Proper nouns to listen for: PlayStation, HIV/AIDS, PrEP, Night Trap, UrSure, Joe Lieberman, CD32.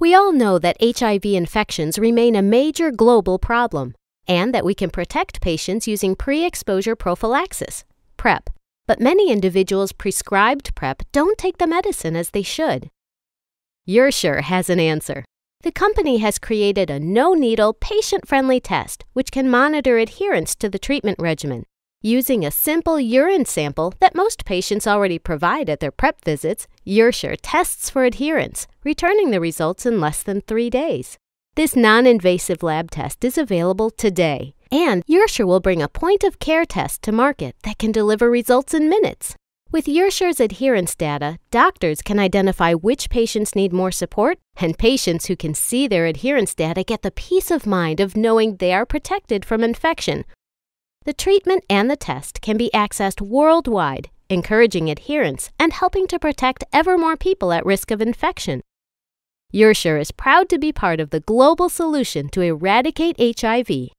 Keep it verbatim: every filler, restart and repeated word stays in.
We all know that H I V infections remain a major global problem and that we can protect patients using pre-exposure prophylaxis, PrEP, but many individuals prescribed PrEP don't take the medicine as they should. UrSure has an answer. The company has created a no-needle, patient-friendly test which can monitor adherence to the treatment regimen. Using a simple urine sample that most patients already provide at their PrEP visits, UrSure tests for adherence, returning the results in less than three days. This non-invasive lab test is available today, and UrSure will bring a point-of-care test to market that can deliver results in minutes. With UrSure's adherence data, doctors can identify which patients need more support, and patients who can see their adherence data get the peace of mind of knowing they are protected from infection. The treatment and the test can be accessed worldwide, encouraging adherence and helping to protect ever more people at risk of infection. UrSure is proud to be part of the global solution to eradicate H I V